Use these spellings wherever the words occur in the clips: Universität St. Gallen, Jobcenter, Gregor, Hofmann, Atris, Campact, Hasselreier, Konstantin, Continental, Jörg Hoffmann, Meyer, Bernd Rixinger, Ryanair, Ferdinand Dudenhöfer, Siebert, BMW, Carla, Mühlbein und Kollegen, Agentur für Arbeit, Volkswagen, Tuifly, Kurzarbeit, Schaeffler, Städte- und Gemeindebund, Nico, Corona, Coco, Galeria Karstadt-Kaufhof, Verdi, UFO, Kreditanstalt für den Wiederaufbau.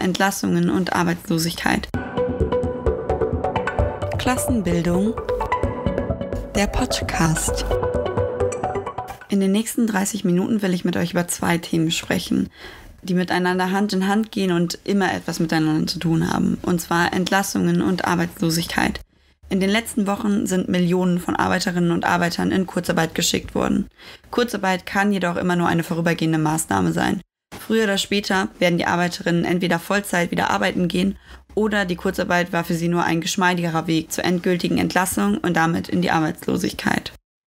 Entlassungen und Arbeitslosigkeit. Klassenbildung, der Podcast. In den nächsten 30 Minuten will ich mit euch über zwei Themen sprechen, die miteinander Hand in Hand gehen und immer etwas miteinander zu tun haben, und zwar Entlassungen und Arbeitslosigkeit. In den letzten Wochen sind Millionen von Arbeiterinnen und Arbeitern in Kurzarbeit geschickt worden. Kurzarbeit kann jedoch immer nur eine vorübergehende Maßnahme sein. Früher oder später werden die Arbeiterinnen entweder Vollzeit wieder arbeiten gehen oder die Kurzarbeit war für sie nur ein geschmeidigerer Weg zur endgültigen Entlassung und damit in die Arbeitslosigkeit.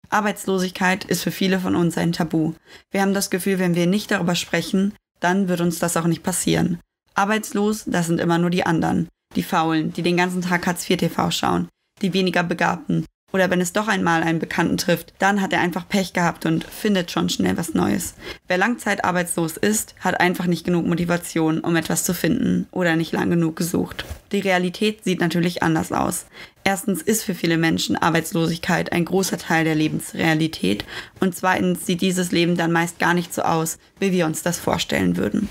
Arbeitslosigkeit ist für viele von uns ein Tabu. Wir haben das Gefühl, wenn wir nicht darüber sprechen, dann wird uns das auch nicht passieren. Arbeitslos, das sind immer nur die anderen. Die Faulen, die den ganzen Tag Hartz-IV-TV schauen. Die weniger Begabten. Oder wenn es doch einmal einen Bekannten trifft, dann hat er einfach Pech gehabt und findet schon schnell was Neues. Wer langzeitarbeitslos ist, hat einfach nicht genug Motivation, um etwas zu finden oder nicht lang genug gesucht. Die Realität sieht natürlich anders aus. Erstens ist für viele Menschen Arbeitslosigkeit ein großer Teil der Lebensrealität und zweitens sieht dieses Leben dann meist gar nicht so aus, wie wir uns das vorstellen würden.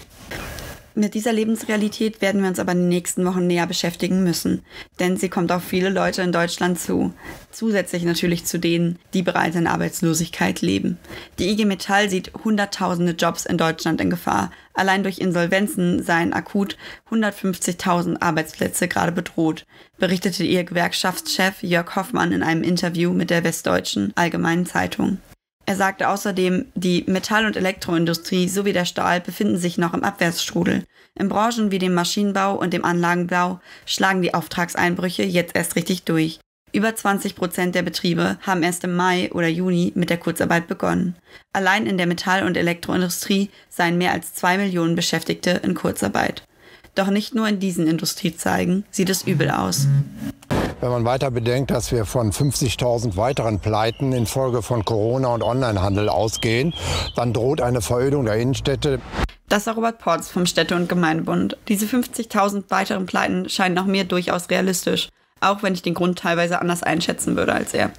Mit dieser Lebensrealität werden wir uns aber in den nächsten Wochen näher beschäftigen müssen, denn sie kommt auf viele Leute in Deutschland zu. Zusätzlich natürlich zu denen, die bereits in Arbeitslosigkeit leben. Die IG Metall sieht hunderttausende Jobs in Deutschland in Gefahr. Allein durch Insolvenzen seien akut 150.000 Arbeitsplätze gerade bedroht, berichtete ihr Gewerkschaftschef Jörg Hoffmann in einem Interview mit der Westdeutschen Allgemeinen Zeitung. Er sagte außerdem, die Metall- und Elektroindustrie sowie der Stahl befinden sich noch im Abwärtsstrudel. In Branchen wie dem Maschinenbau und dem Anlagenbau schlagen die Auftragseinbrüche jetzt erst richtig durch. Über 20% der Betriebe haben erst im Mai oder Juni mit der Kurzarbeit begonnen. Allein in der Metall- und Elektroindustrie seien mehr als 2 Millionen Beschäftigte in Kurzarbeit. Doch nicht nur in diesen Industriezweigen sieht es übel aus. Wenn man weiter bedenkt, dass wir von 50.000 weiteren Pleiten infolge von Corona und Onlinehandel ausgehen, dann droht eine Verödung der Innenstädte. Das war Robert Portz vom Städte- und Gemeindebund. Diese 50.000 weiteren Pleiten scheinen auch mir durchaus realistisch, auch wenn ich den Grund teilweise anders einschätzen würde als er.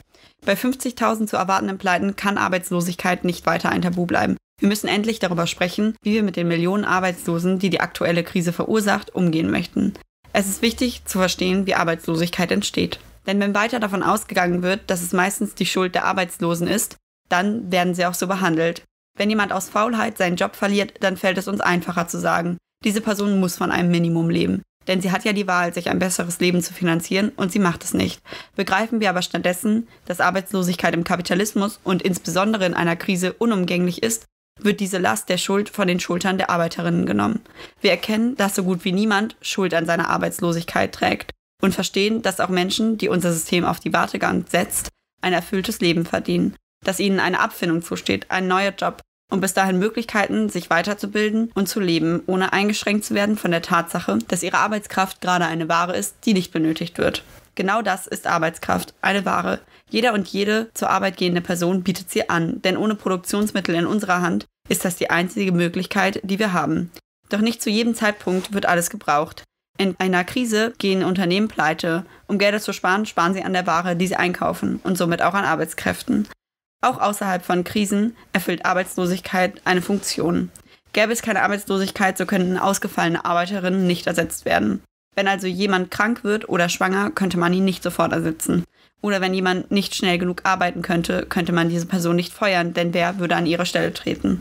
Bei 50.000 zu erwartenden Pleiten kann Arbeitslosigkeit nicht weiter ein Tabu bleiben. Wir müssen endlich darüber sprechen, wie wir mit den Millionen Arbeitslosen, die die aktuelle Krise verursacht, umgehen möchten. Es ist wichtig zu verstehen, wie Arbeitslosigkeit entsteht. Denn wenn weiter davon ausgegangen wird, dass es meistens die Schuld der Arbeitslosen ist, dann werden sie auch so behandelt. Wenn jemand aus Faulheit seinen Job verliert, dann fällt es uns einfacher zu sagen, diese Person muss von einem Minimum leben. Denn sie hat ja die Wahl, sich ein besseres Leben zu finanzieren und sie macht es nicht. Begreifen wir aber stattdessen, dass Arbeitslosigkeit im Kapitalismus und insbesondere in einer Krise unumgänglich ist, wird diese Last der Schuld von den Schultern der Arbeiterinnen genommen. Wir erkennen, dass so gut wie niemand Schuld an seiner Arbeitslosigkeit trägt und verstehen, dass auch Menschen, die unser System auf die Wartebank setzt, ein erfülltes Leben verdienen, dass ihnen eine Abfindung zusteht, ein neuer Job und bis dahin Möglichkeiten, sich weiterzubilden und zu leben, ohne eingeschränkt zu werden von der Tatsache, dass ihre Arbeitskraft gerade eine Ware ist, die nicht benötigt wird. Genau das ist Arbeitskraft, eine Ware. Jeder und jede zur Arbeit gehende Person bietet sie an, denn ohne Produktionsmittel in unserer Hand ist das die einzige Möglichkeit, die wir haben. Doch nicht zu jedem Zeitpunkt wird alles gebraucht. In einer Krise gehen Unternehmen pleite. Um Gelder zu sparen, sparen sie an der Ware, die sie einkaufen und somit auch an Arbeitskräften. Auch außerhalb von Krisen erfüllt Arbeitslosigkeit eine Funktion. Gäbe es keine Arbeitslosigkeit, so könnten ausgefallene Arbeiterinnen nicht ersetzt werden. Wenn also jemand krank wird oder schwanger, könnte man ihn nicht sofort ersetzen. Oder wenn jemand nicht schnell genug arbeiten könnte, könnte man diese Person nicht feuern, denn wer würde an ihre Stelle treten?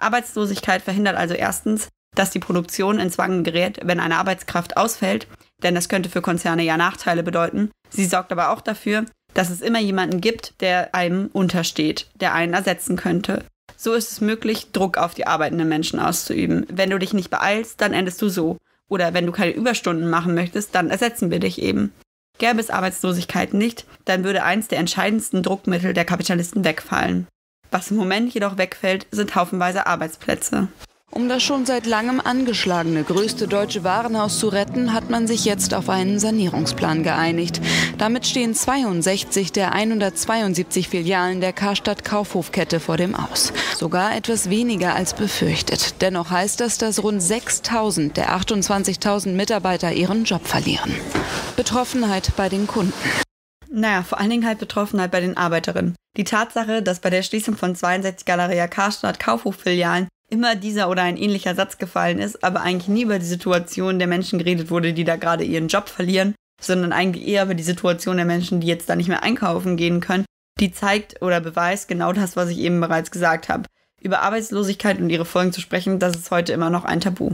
Arbeitslosigkeit verhindert also erstens, dass die Produktion ins Wanken gerät, wenn eine Arbeitskraft ausfällt, denn das könnte für Konzerne ja Nachteile bedeuten. Sie sorgt aber auch dafür, dass es immer jemanden gibt, der einem untersteht, der einen ersetzen könnte. So ist es möglich, Druck auf die arbeitenden Menschen auszuüben. Wenn du dich nicht beeilst, dann endest du so. Oder wenn du keine Überstunden machen möchtest, dann ersetzen wir dich eben. Gäbe es Arbeitslosigkeit nicht, dann würde eins der entscheidendsten Druckmittel der Kapitalisten wegfallen. Was im Moment jedoch wegfällt, sind haufenweise Arbeitsplätze. Um das schon seit langem angeschlagene größte deutsche Warenhaus zu retten, hat man sich jetzt auf einen Sanierungsplan geeinigt. Damit stehen 62 der 172 Filialen der Karstadt-Kaufhof-Kette vor dem Aus. Sogar etwas weniger als befürchtet. Dennoch heißt das, dass rund 6.000 der 28.000 Mitarbeiter ihren Job verlieren. Betroffenheit bei den Kunden. Naja, vor allen Dingen halt Betroffenheit bei den Arbeiterinnen. Die Tatsache, dass bei der Schließung von 62 Galeria Karstadt-Kaufhof-Filialen immer dieser oder ein ähnlicher Satz gefallen ist, aber eigentlich nie über die Situation der Menschen geredet wurde, die da gerade ihren Job verlieren, sondern eigentlich eher über die Situation der Menschen, die jetzt da nicht mehr einkaufen gehen können, die zeigt oder beweist genau das, was ich eben bereits gesagt habe. Über Arbeitslosigkeit und ihre Folgen zu sprechen, das ist heute immer noch ein Tabu.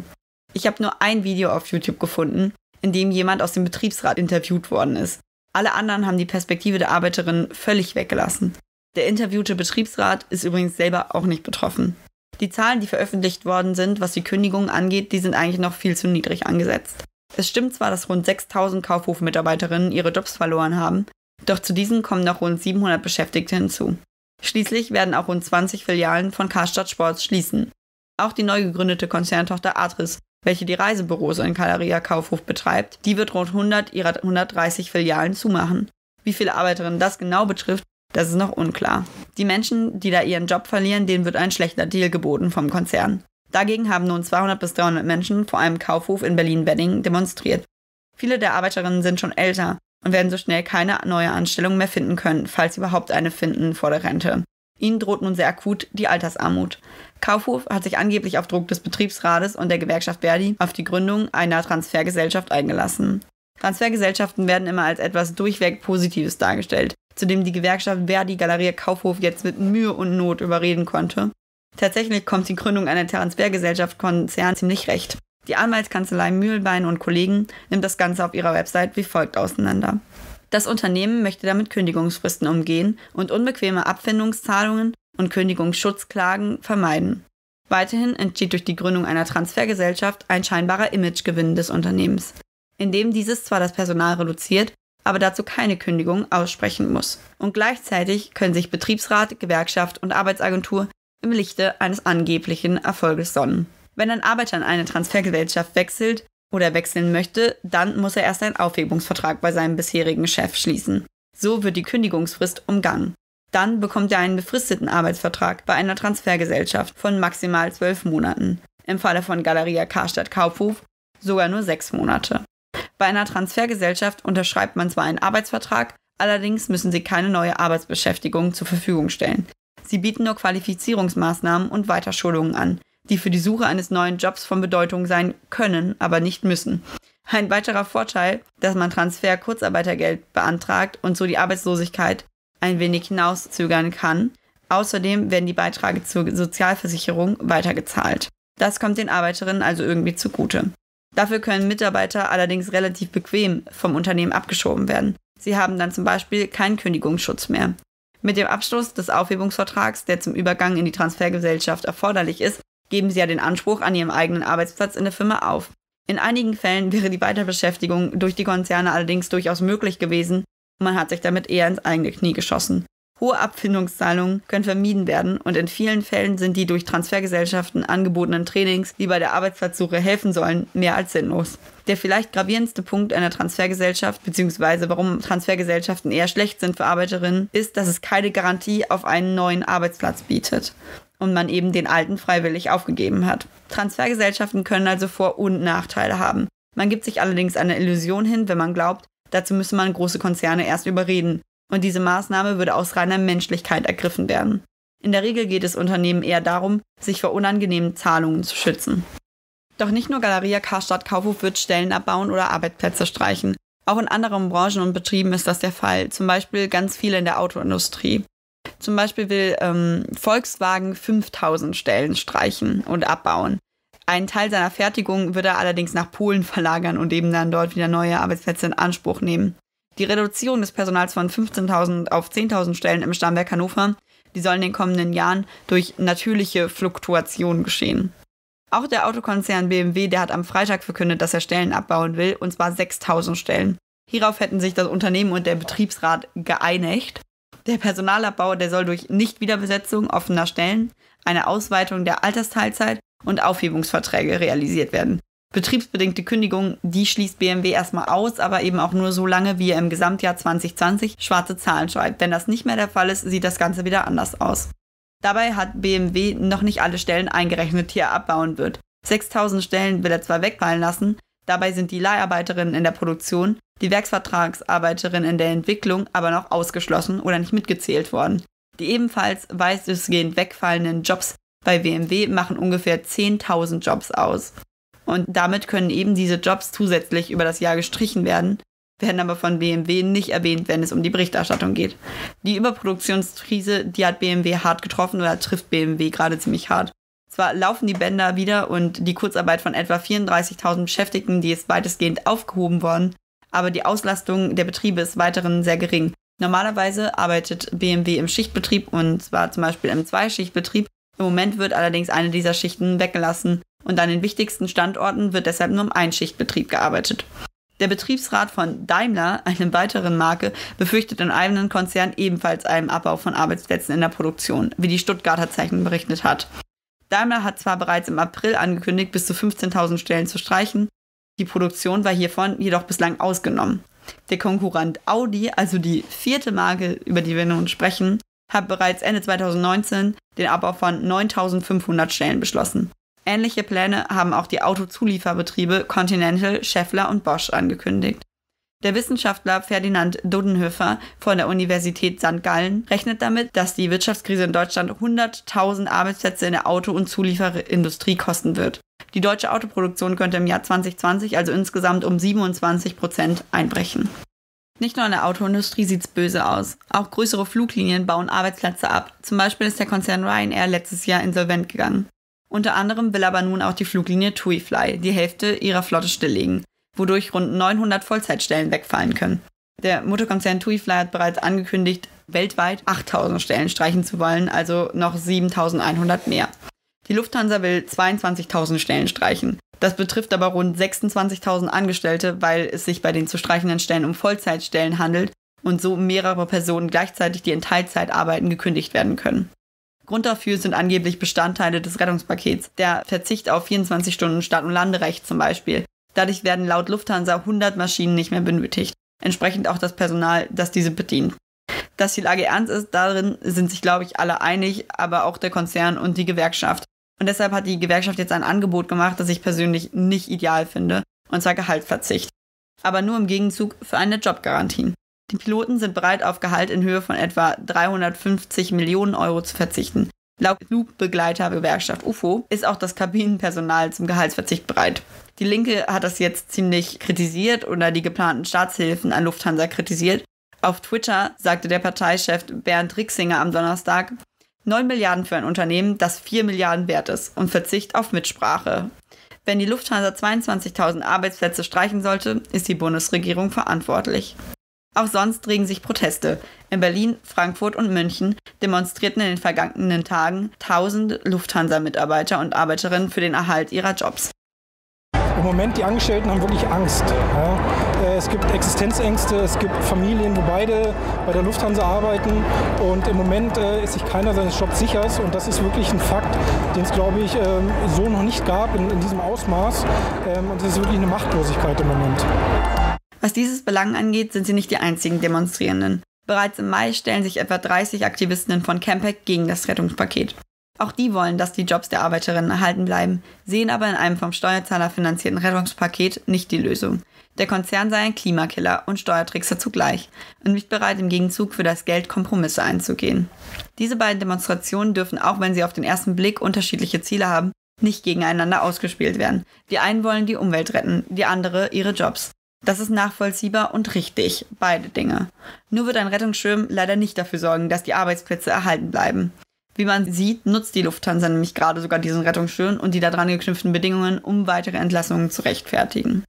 Ich habe nur ein Video auf YouTube gefunden, in dem jemand aus dem Betriebsrat interviewt worden ist. Alle anderen haben die Perspektive der Arbeiterinnen völlig weggelassen. Der interviewte Betriebsrat ist übrigens selber auch nicht betroffen. Die Zahlen, die veröffentlicht worden sind, was die Kündigungen angeht, die sind eigentlich noch viel zu niedrig angesetzt. Es stimmt zwar, dass rund 6.000 Kaufhofmitarbeiterinnen ihre Jobs verloren haben, doch zu diesen kommen noch rund 700 Beschäftigte hinzu. Schließlich werden auch rund 20 Filialen von Karstadt Sports schließen. Auch die neu gegründete Konzerntochter Atris, welche die Reisebüros in Galeria Kaufhof betreibt, die wird rund 100 ihrer 130 Filialen zumachen. Wie viele Arbeiterinnen das genau betrifft, das ist noch unklar. Die Menschen, die da ihren Job verlieren, denen wird ein schlechter Deal geboten vom Konzern. Dagegen haben nun 200 bis 300 Menschen vor einem Kaufhof in Berlin-Wedding demonstriert. Viele der Arbeiterinnen sind schon älter und werden so schnell keine neue Anstellung mehr finden können, falls sie überhaupt eine finden vor der Rente. Ihnen droht nun sehr akut die Altersarmut. Kaufhof hat sich angeblich auf Druck des Betriebsrates und der Gewerkschaft Verdi auf die Gründung einer Transfergesellschaft eingelassen. Transfergesellschaften werden immer als etwas durchweg Positives dargestellt, zu dem die Gewerkschaft Verdi Galeria Kaufhof jetzt mit Mühe und Not überreden konnte. Tatsächlich kommt die Gründung einer Transfergesellschaft Konzern ziemlich recht. Die Anwaltskanzlei Mühlbein und Kollegen nimmt das Ganze auf ihrer Website wie folgt auseinander. Das Unternehmen möchte damit Kündigungsfristen umgehen und unbequeme Abfindungszahlungen und Kündigungsschutzklagen vermeiden. Weiterhin entsteht durch die Gründung einer Transfergesellschaft ein scheinbarer Imagegewinn des Unternehmens, indem dieses zwar das Personal reduziert, aber dazu keine Kündigung aussprechen muss. Und gleichzeitig können sich Betriebsrat, Gewerkschaft und Arbeitsagentur im Lichte eines angeblichen Erfolges sonnen. Wenn ein Arbeiter in eine Transfergesellschaft wechselt oder wechseln möchte, dann muss er erst einen Aufhebungsvertrag bei seinem bisherigen Chef schließen. So wird die Kündigungsfrist umgangen. Dann bekommt er einen befristeten Arbeitsvertrag bei einer Transfergesellschaft von maximal 12 Monaten. Im Falle von Galeria Karstadt-Kaufhof sogar nur 6 Monate. Bei einer Transfergesellschaft unterschreibt man zwar einen Arbeitsvertrag, allerdings müssen sie keine neue Arbeitsbeschäftigung zur Verfügung stellen. Sie bieten nur Qualifizierungsmaßnahmen und Weiterschulungen an, die für die Suche eines neuen Jobs von Bedeutung sein können, aber nicht müssen. Ein weiterer Vorteil, dass man Transfer-Kurzarbeitergeld beantragt und so die Arbeitslosigkeit ein wenig hinauszögern kann. Außerdem werden die Beiträge zur Sozialversicherung weitergezahlt. Das kommt den Arbeiterinnen also irgendwie zugute. Dafür können Mitarbeiter allerdings relativ bequem vom Unternehmen abgeschoben werden. Sie haben dann zum Beispiel keinen Kündigungsschutz mehr. Mit dem Abschluss des Aufhebungsvertrags, der zum Übergang in die Transfergesellschaft erforderlich ist, geben sie ja den Anspruch an ihrem eigenen Arbeitsplatz in der Firma auf. In einigen Fällen wäre die Weiterbeschäftigung durch die Konzerne allerdings durchaus möglich gewesen und man hat sich damit eher ins eigene Knie geschossen. Hohe Abfindungszahlungen können vermieden werden und in vielen Fällen sind die durch Transfergesellschaften angebotenen Trainings, die bei der Arbeitsplatzsuche helfen sollen, mehr als sinnlos. Der vielleicht gravierendste Punkt einer Transfergesellschaft bzw. warum Transfergesellschaften eher schlecht sind für Arbeiterinnen, ist, dass es keine Garantie auf einen neuen Arbeitsplatz bietet und man eben den alten freiwillig aufgegeben hat. Transfergesellschaften können also Vor- und Nachteile haben. Man gibt sich allerdings einer Illusion hin, wenn man glaubt, dazu müsse man große Konzerne erst überreden. Und diese Maßnahme würde aus reiner Menschlichkeit ergriffen werden. In der Regel geht es Unternehmen eher darum, sich vor unangenehmen Zahlungen zu schützen. Doch nicht nur Galeria Karstadt-Kaufhof wird Stellen abbauen oder Arbeitsplätze streichen. Auch in anderen Branchen und Betrieben ist das der Fall, zum Beispiel ganz viele in der Autoindustrie. Zum Beispiel will Volkswagen 5000 Stellen streichen und abbauen. Einen Teil seiner Fertigung wird er allerdings nach Polen verlagern und eben dann dort wieder neue Arbeitsplätze in Anspruch nehmen. Die Reduzierung des Personals von 15.000 auf 10.000 Stellen im Stammwerk Hannover, die soll in den kommenden Jahren durch natürliche Fluktuation geschehen. Auch der Autokonzern BMW, der hat am Freitag verkündet, dass er Stellen abbauen will, und zwar 6.000 Stellen. Hierauf hätten sich das Unternehmen und der Betriebsrat geeinigt. Der Personalabbau, der soll durch Nichtwiederbesetzung offener Stellen, eine Ausweitung der Altersteilzeit und Aufhebungsverträge realisiert werden. Betriebsbedingte Kündigung, die schließt BMW erstmal aus, aber eben auch nur so lange, wie er im Gesamtjahr 2020 schwarze Zahlen schreibt. Wenn das nicht mehr der Fall ist, sieht das Ganze wieder anders aus. Dabei hat BMW noch nicht alle Stellen eingerechnet, die er abbauen wird. 6.000 Stellen will er zwar wegfallen lassen, dabei sind die Leiharbeiterinnen in der Produktion, die Werksvertragsarbeiterinnen in der Entwicklung aber noch ausgeschlossen oder nicht mitgezählt worden. Die ebenfalls weitestgehend wegfallenden Jobs Bei BMW machen ungefähr 10.000 Jobs aus. Und damit können eben diese Jobs zusätzlich über das Jahr gestrichen werden, werden aber von BMW nicht erwähnt, wenn es um die Berichterstattung geht. Die Überproduktionskrise, die hat BMW hart getroffen oder trifft BMW gerade ziemlich hart. Zwar laufen die Bänder wieder und die Kurzarbeit von etwa 34.000 Beschäftigten, die ist weitestgehend aufgehoben worden, aber die Auslastung der Betriebe ist weiterhin sehr gering. Normalerweise arbeitet BMW im Schichtbetrieb und zwar zum Beispiel im Zweischichtbetrieb. Im Moment wird allerdings eine dieser Schichten weggelassen und an den wichtigsten Standorten wird deshalb nur im Einschichtbetrieb gearbeitet. Der Betriebsrat von Daimler, einer weiteren Marke, befürchtet im eigenen Konzern ebenfalls einen Abbau von Arbeitsplätzen in der Produktion, wie die Stuttgarter Zeitung berichtet hat. Daimler hat zwar bereits im April angekündigt, bis zu 15.000 Stellen zu streichen, die Produktion war hiervon jedoch bislang ausgenommen. Der Konkurrent Audi, also die vierte Marke, über die wir nun sprechen, hat bereits Ende 2019 den Abbau von 9.500 Stellen beschlossen. Ähnliche Pläne haben auch die Autozulieferbetriebe Continental, Schaeffler und Bosch angekündigt. Der Wissenschaftler Ferdinand Dudenhöfer von der Universität St. Gallen rechnet damit, dass die Wirtschaftskrise in Deutschland 100.000 Arbeitsplätze in der Auto- und Zulieferindustrie kosten wird. Die deutsche Autoproduktion könnte im Jahr 2020 also insgesamt um 27% einbrechen. Nicht nur in der Autoindustrie sieht's böse aus. Auch größere Fluglinien bauen Arbeitsplätze ab. Zum Beispiel ist der Konzern Ryanair letztes Jahr insolvent gegangen. Unter anderem will aber nun auch die Fluglinie Tuifly die Hälfte ihrer Flotte stilllegen, wodurch rund 900 Vollzeitstellen wegfallen können. Der Mutterkonzern Tuifly hat bereits angekündigt, weltweit 8.000 Stellen streichen zu wollen, also noch 7.100 mehr. Die Lufthansa will 22.000 Stellen streichen. Das betrifft aber rund 26.000 Angestellte, weil es sich bei den zu streichenden Stellen um Vollzeitstellen handelt und so mehrere Personen gleichzeitig, die in Teilzeit arbeiten, gekündigt werden können. Grund dafür sind angeblich Bestandteile des Rettungspakets, der Verzicht auf 24 Stunden Start- und Landerecht zum Beispiel. Dadurch werden laut Lufthansa 100 Maschinen nicht mehr benötigt, entsprechend auch das Personal, das diese bedient. Dass die Lage ernst ist, darin sind sich, glaube ich, alle einig, aber auch der Konzern und die Gewerkschaft. Und deshalb hat die Gewerkschaft jetzt ein Angebot gemacht, das ich persönlich nicht ideal finde, und zwar Gehaltsverzicht. Aber nur im Gegenzug für eine Jobgarantie. Die Piloten sind bereit, auf Gehalt in Höhe von etwa 350 Millionen Euro zu verzichten. Laut Flugbegleitergewerkschaft UFO ist auch das Kabinenpersonal zum Gehaltsverzicht bereit. Die Linke hat das jetzt ziemlich kritisiert oder die geplanten Staatshilfen an Lufthansa kritisiert. Auf Twitter sagte der Parteichef Bernd Rixinger am Donnerstag, 9 Milliarden für ein Unternehmen, das 4 Milliarden wert ist und Verzicht auf Mitsprache. Wenn die Lufthansa 22.000 Arbeitsplätze streichen sollte, ist die Bundesregierung verantwortlich. Auch sonst regen sich Proteste. In Berlin, Frankfurt und München demonstrierten in den vergangenen Tagen 1000 Lufthansa-Mitarbeiter und Arbeiterinnen für den Erhalt ihrer Jobs. Im Moment, die Angestellten haben wirklich Angst. Ja. Es gibt Existenzängste, es gibt Familien, wo beide bei der Lufthansa arbeiten. Und im Moment ist sich keiner seines Jobs sicher. Und das ist wirklich ein Fakt, den es, glaube ich, so noch nicht gab in diesem Ausmaß. Und es ist wirklich eine Machtlosigkeit im Moment. Was dieses Belangen angeht, sind sie nicht die einzigen Demonstrierenden. Bereits im Mai stellen sich etwa 30 Aktivistinnen von Campact gegen das Rettungspaket. Auch die wollen, dass die Jobs der Arbeiterinnen erhalten bleiben, sehen aber in einem vom Steuerzahler finanzierten Rettungspaket nicht die Lösung. Der Konzern sei ein Klimakiller und Steuertrickser zugleich und nicht bereit, im Gegenzug für das Geld Kompromisse einzugehen. Diese beiden Demonstrationen dürfen, auch wenn sie auf den ersten Blick unterschiedliche Ziele haben, nicht gegeneinander ausgespielt werden. Die einen wollen die Umwelt retten, die andere ihre Jobs. Das ist nachvollziehbar und richtig, beide Dinge. Nur wird ein Rettungsschirm leider nicht dafür sorgen, dass die Arbeitsplätze erhalten bleiben. Wie man sieht, nutzt die Lufthansa nämlich gerade sogar diesen Rettungsschirm und die daran geknüpften Bedingungen, um weitere Entlassungen zu rechtfertigen.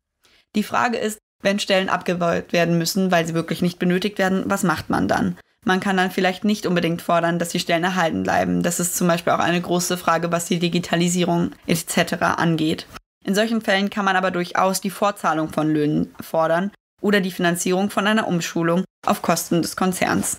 Die Frage ist, wenn Stellen abgebaut werden müssen, weil sie wirklich nicht benötigt werden, was macht man dann? Man kann dann vielleicht nicht unbedingt fordern, dass die Stellen erhalten bleiben. Das ist zum Beispiel auch eine große Frage, was die Digitalisierung etc. angeht. In solchen Fällen kann man aber durchaus die Vorzahlung von Löhnen fordern oder die Finanzierung von einer Umschulung auf Kosten des Konzerns.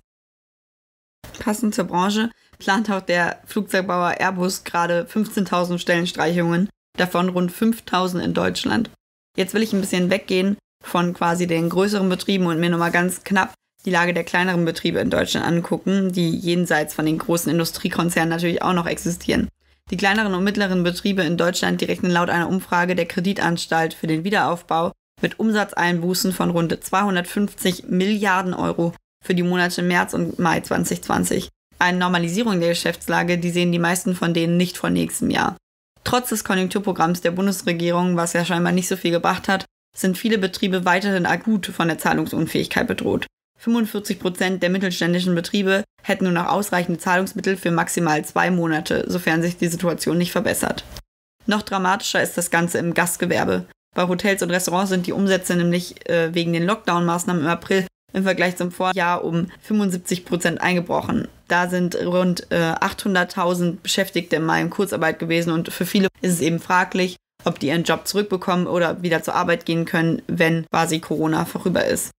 Passend zur Branche plant auch der Flugzeugbauer Airbus gerade 15.000 Stellenstreichungen, davon rund 5.000 in Deutschland. Jetzt will ich ein bisschen weggehen von quasi den größeren Betrieben und mir nochmal ganz knapp die Lage der kleineren Betriebe in Deutschland angucken, die jenseits von den großen Industriekonzernen natürlich auch noch existieren. Die kleineren und mittleren Betriebe in Deutschland rechnen laut einer Umfrage der Kreditanstalt für den Wiederaufbau mit Umsatzeinbußen von rund 250 Milliarden Euro für die Monate März und Mai 2020. Eine Normalisierung der Geschäftslage, die sehen die meisten von denen nicht vor nächstem Jahr. Trotz des Konjunkturprogramms der Bundesregierung, was ja scheinbar nicht so viel gebracht hat, sind viele Betriebe weiterhin akut von der Zahlungsunfähigkeit bedroht. 45% der mittelständischen Betriebe hätten nur noch ausreichende Zahlungsmittel für maximal 2 Monate, sofern sich die Situation nicht verbessert. Noch dramatischer ist das Ganze im Gastgewerbe. Bei Hotels und Restaurants sind die Umsätze nämlich wegen den Lockdown-Maßnahmen im April im Vergleich zum Vorjahr um 75% eingebrochen. Da sind rund 800.000 Beschäftigte mal in Kurzarbeit gewesen und für viele ist es eben fraglich, ob die ihren Job zurückbekommen oder wieder zur Arbeit gehen können, wenn quasi Corona vorüber ist.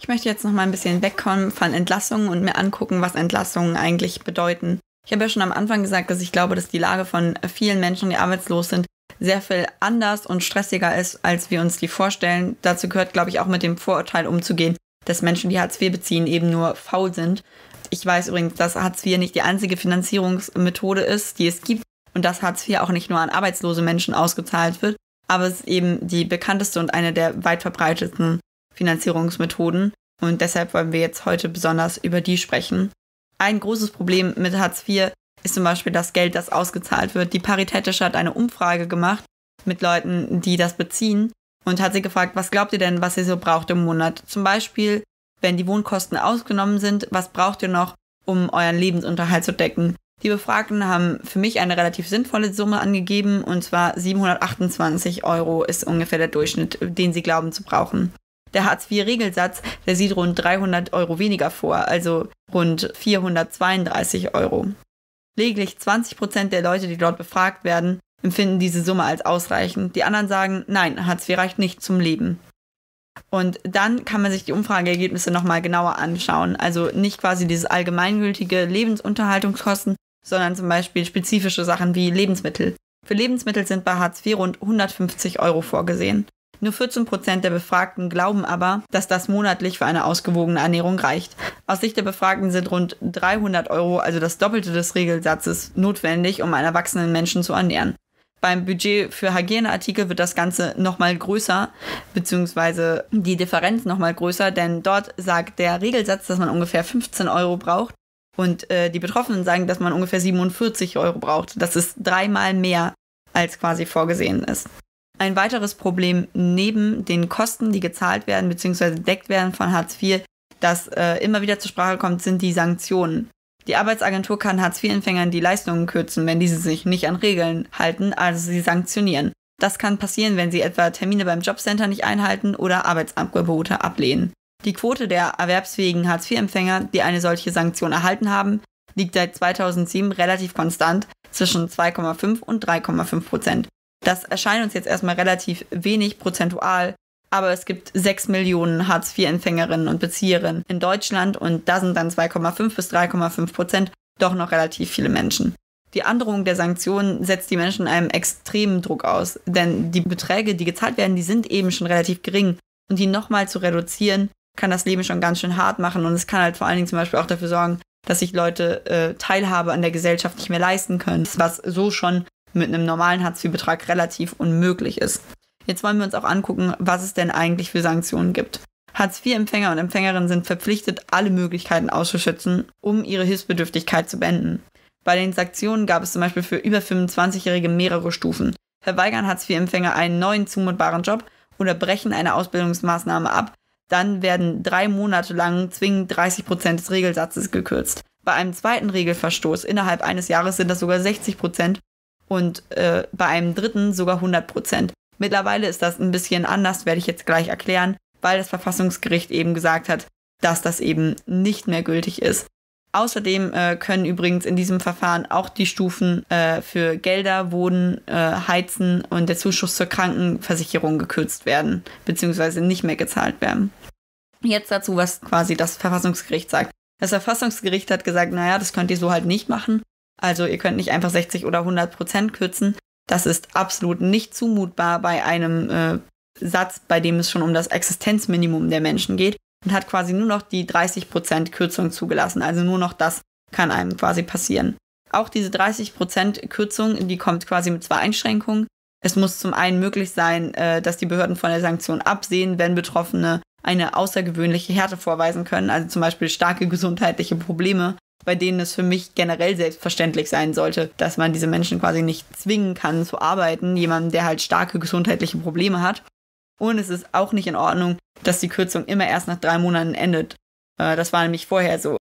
Ich möchte jetzt noch mal ein bisschen wegkommen von Entlassungen und mir angucken, was Entlassungen eigentlich bedeuten. Ich habe ja schon am Anfang gesagt, dass ich glaube, dass die Lage von vielen Menschen, die arbeitslos sind, sehr viel anders und stressiger ist, als wir uns die vorstellen. Dazu gehört, glaube ich, auch mit dem Vorurteil umzugehen, dass Menschen, die Hartz IV beziehen, eben nur faul sind. Ich weiß übrigens, dass Hartz IV nicht die einzige Finanzierungsmethode ist, die es gibt und dass Hartz IV auch nicht nur an arbeitslose Menschen ausgezahlt wird, aber es ist eben die bekannteste und eine der weit verbreitetsten Finanzierungsmethoden und deshalb wollen wir jetzt heute besonders über die sprechen. Ein großes Problem mit Hartz IV ist zum Beispiel das Geld, das ausgezahlt wird. Die Paritätische hat eine Umfrage gemacht mit Leuten, die das beziehen und hat sie gefragt, was glaubt ihr denn, was ihr so braucht im Monat? Zum Beispiel, wenn die Wohnkosten ausgenommen sind, was braucht ihr noch, um euren Lebensunterhalt zu decken? Die Befragten haben für mich eine relativ sinnvolle Summe angegeben und zwar 728 Euro ist ungefähr der Durchschnitt, den sie glauben zu brauchen. Der Hartz-IV-Regelsatz, der sieht rund 300 Euro weniger vor, also rund 432 Euro. Lediglich 20% der Leute, die dort befragt werden, empfinden diese Summe als ausreichend. Die anderen sagen, nein, Hartz IV reicht nicht zum Leben. Und dann kann man sich die Umfrageergebnisse nochmal genauer anschauen. Also nicht quasi dieses allgemeingültige Lebensunterhaltungskosten, sondern zum Beispiel spezifische Sachen wie Lebensmittel. Für Lebensmittel sind bei Hartz IV rund 150 Euro vorgesehen. Nur 14% der Befragten glauben aber, dass das monatlich für eine ausgewogene Ernährung reicht. Aus Sicht der Befragten sind rund 300 Euro, also das Doppelte des Regelsatzes, notwendig, um einen erwachsenen Menschen zu ernähren. Beim Budget für Hygieneartikel wird das Ganze nochmal größer, beziehungsweise die Differenz nochmal größer, denn dort sagt der Regelsatz, dass man ungefähr 15 Euro braucht und die Betroffenen sagen, dass man ungefähr 47 Euro braucht. Das ist 3-mal mehr, als quasi vorgesehen ist. Ein weiteres Problem neben den Kosten, die gezahlt werden bzw. gedeckt werden von Hartz IV, das immer wieder zur Sprache kommt, sind die Sanktionen. Die Arbeitsagentur kann Hartz-IV-Empfängern die Leistungen kürzen, wenn diese sich nicht an Regeln halten, also sie sanktionieren. Das kann passieren, wenn sie etwa Termine beim Jobcenter nicht einhalten oder Arbeitsangebote ablehnen. Die Quote der erwerbsfähigen Hartz-IV-Empfänger, die eine solche Sanktion erhalten haben, liegt seit 2007 relativ konstant zwischen 2,5 und 3,5%. Das erscheint uns jetzt erstmal relativ wenig prozentual, aber es gibt 6 Millionen Hartz-IV-Empfängerinnen und Bezieherinnen in Deutschland und da sind dann 2,5 bis 3,5% doch noch relativ viele Menschen. Die Androhung der Sanktionen setzt die Menschen einem extremen Druck aus, denn die Beträge, die gezahlt werden, die sind eben schon relativ gering und die nochmal zu reduzieren, kann das Leben schon ganz schön hart machen und es kann halt vor allen Dingen zum Beispiel auch dafür sorgen, dass sich Leute Teilhabe an der Gesellschaft nicht mehr leisten können, was so schon mit einem normalen Hartz-IV-Betrag relativ unmöglich ist. Jetzt wollen wir uns auch angucken, was es denn eigentlich für Sanktionen gibt. Hartz-IV-Empfänger und Empfängerinnen sind verpflichtet, alle Möglichkeiten auszuschöpfen, um ihre Hilfsbedürftigkeit zu beenden. Bei den Sanktionen gab es zum Beispiel für über 25-Jährige mehrere Stufen. Verweigern Hartz-IV-Empfänger einen neuen zumutbaren Job oder brechen eine Ausbildungsmaßnahme ab, dann werden 3 Monate lang zwingend 30% des Regelsatzes gekürzt. Bei einem zweiten Regelverstoß innerhalb eines Jahres sind das sogar 60% und bei einem dritten sogar 100%. Mittlerweile ist das ein bisschen anders, werde ich jetzt gleich erklären, weil das Verfassungsgericht eben gesagt hat, dass das eben nicht mehr gültig ist. Außerdem können übrigens in diesem Verfahren auch die Stufen für Gelder, Wohnen, Heizen und der Zuschuss zur Krankenversicherung gekürzt werden, beziehungsweise nicht mehr gezahlt werden. Jetzt dazu, was quasi das Verfassungsgericht sagt. Das Verfassungsgericht hat gesagt, naja, das könnt ihr so halt nicht machen. Also ihr könnt nicht einfach 60 oder 100% kürzen. Das ist absolut nicht zumutbar bei einem Satz, bei dem es schon um das Existenzminimum der Menschen geht und hat quasi nur noch die 30% Kürzung zugelassen. Also nur noch das kann einem quasi passieren. Auch diese 30% Kürzung, die kommt quasi mit 2 Einschränkungen. Es muss zum einen möglich sein, dass die Behörden von der Sanktion absehen, wenn Betroffene eine außergewöhnliche Härte vorweisen können, also zum Beispiel starke gesundheitliche Probleme, bei denen es für mich generell selbstverständlich sein sollte, dass man diese Menschen quasi nicht zwingen kann zu arbeiten, jemanden, der halt starke gesundheitliche Probleme hat. Und es ist auch nicht in Ordnung, dass die Kürzung immer erst nach 3 Monaten endet. Das war nämlich vorher so.